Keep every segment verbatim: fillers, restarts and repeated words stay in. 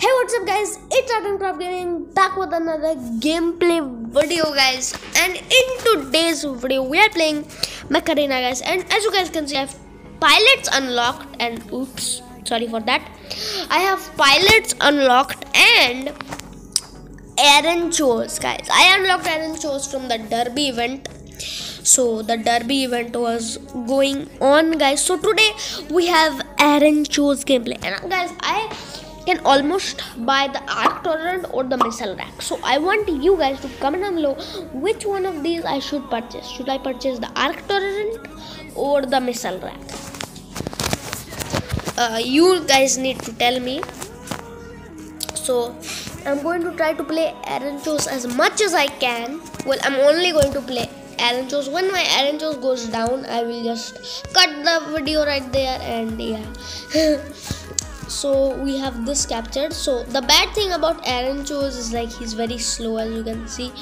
Hey, what's up guys, it's Ardencraft Gaming back with another gameplay video guys, and in today's video we are playing Macarena guys. And as you guys can see, I have pilots unlocked and oops, sorry for that. I have pilots unlocked and Aaron chose guys. I unlocked Aaron chose from the derby event. So the derby event was going on guys. So today we have Aaron chose gameplay, and guys I can almost buy the arc torrent or the missile rack. So I want you guys to comment down below which one of these I should purchase. Should I purchase the arc torrent or the missile rack? Uh, you guys need to tell me. So I'm going to try to play Aaron chose as much as I can. Well, I'm only going to play Aaron chose. When my Aaron chose goes down, I will just cut the video right there, and yeah. So we have this captured. So the bad thing about Aaron chose is like he's very slow, as you can see.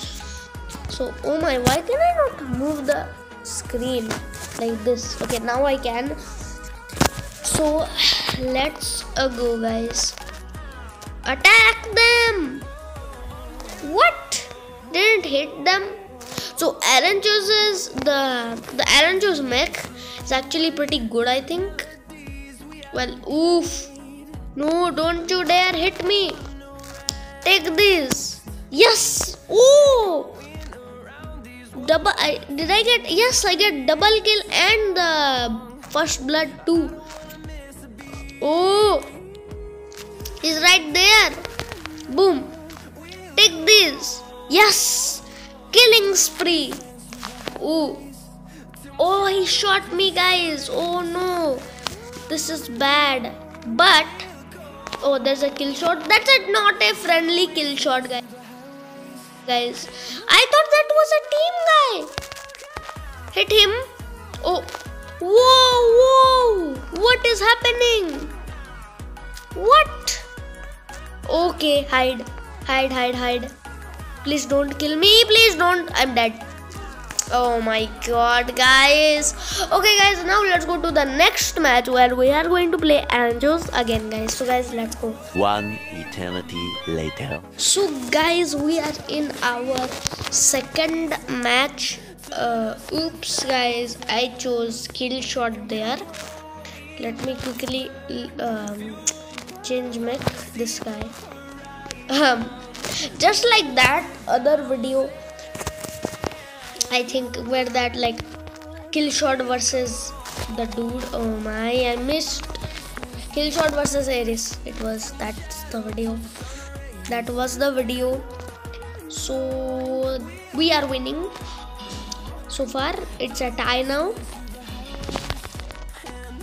So oh my, why can I not move the screen like this? Okay, now I can. So let's uh, go guys. Attack them! What? Didn't hit them? So Aaron chose's the the Aaron chose mech is actually pretty good, I think. Well, oof. No, don't you dare hit me. Take this. Yes. Oh. Double. I, did I get? Yes, I get double kill and the first blood too. Oh. He's right there. Boom. Take this. Yes. Killing spree. Oh. Oh, he shot me, guys. Oh no. This is bad. But. Oh, there's a kill shot. That's a, not a friendly kill shot, guys. Guys, I thought that was a team guy. Hit him. Oh, whoa, whoa. What is happening? What? Okay, hide. Hide, hide, hide. Please don't kill me. Please don't. I'm dead. Oh my god, guys. Okay guys, now let's go to the next match where we are going to play Aaron chose again guys. So guys, let's go. One eternity later. So guys, we are in our second match. Uh, oops guys, I chose kill shot there. Let me quickly um, change mech this guy. Um, just like that other video, I think, where that like kill shot versus the dude. Oh my, I missed. Kill shot versus Ares. It was that's the video. That was the video. So we are winning. So far, it's a tie now.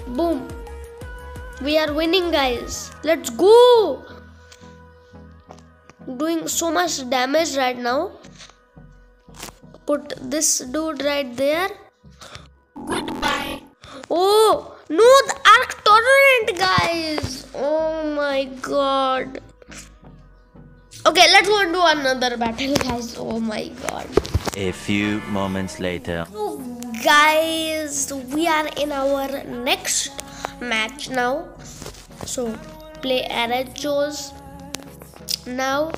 Boom. We are winning, guys. Let's go. Doing so much damage right now. Put this dude right there. Goodbye. Oh, no, the arc torrent, guys. Oh my god. Okay, let's go into another battle, guys. Oh my god. A few moments later. So, guys, we are in our next match now. So, play Aaron chose now.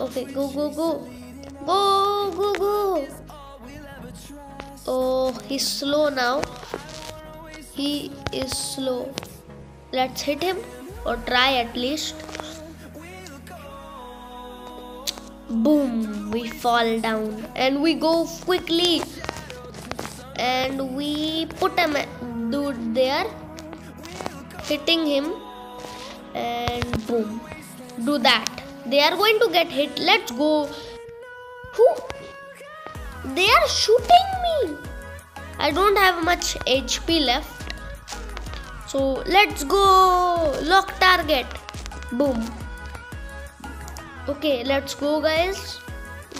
Okay, go, go, go. Go, go, go. Oh, he's slow now. He is slow. Let's hit him, or try at least. Boom, we fall down. And we go quickly. And we put a dude there. Hitting him. And boom. Do that. They are going to get hit. Let's go. Who? They are shooting me. I don't have much H P left. So let's go. Lock target. Boom. Okay, let's go guys.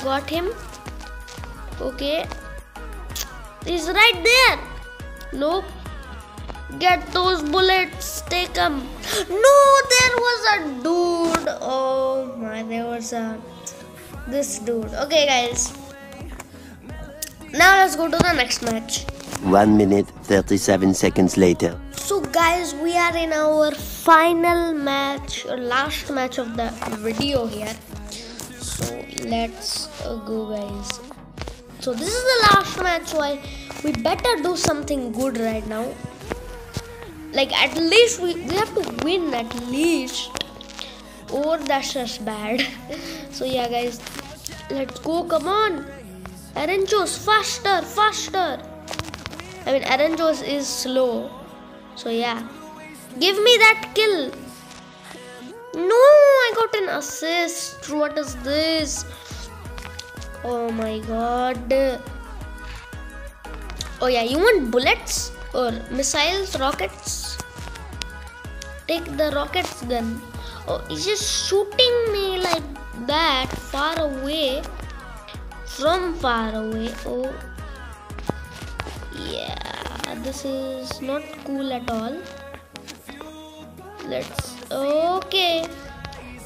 Got him. Okay. He's right there. Nope. Get those bullets. Take them. No, there was a dude. Oh my, there was a... this dude. Okay guys, now let's go to the next match. One minute thirty-seven seconds later. So guys, we are in our final match, last match of the video here. So let's go, guys. So this is the last match, so I, we better do something good right now. Like at least we, we have to win at least. Or that's just bad. So yeah, guys, let's go. Come on, Aaron chose, faster, faster. I mean, Aaron chose is slow. So yeah, give me that kill. No, I got an assist. What is this? Oh my god. Oh yeah, you want bullets or missiles, rockets? Take the rockets then. Oh, he's just shooting me like that, far away, from far away. Oh, yeah, this is not cool at all. Let's, okay,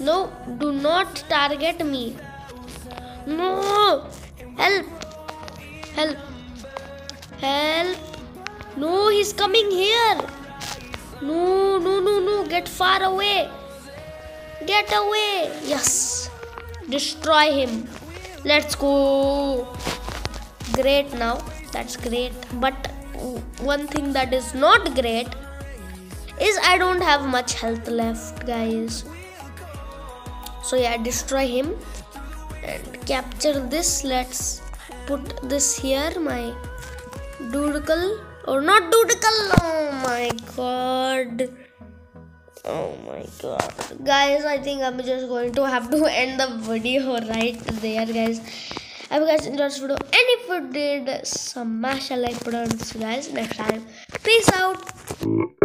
no, do not target me. No, help, help, help. No, he's coming here. No, no, no, no, get far away. Get away. Yes. Destroy him. Let's go. Great now. That's great. But one thing that is not great is I don't have much health left, guys. So yeah, destroy him. And capture this. Let's put this here. My doodle. Or not doodle. Oh my god. Oh my god, guys, I think I'm just going to have to end the video right there, guys. I hope you guys enjoyed this video, and if you did, smash a like button. See you guys next time. Peace out.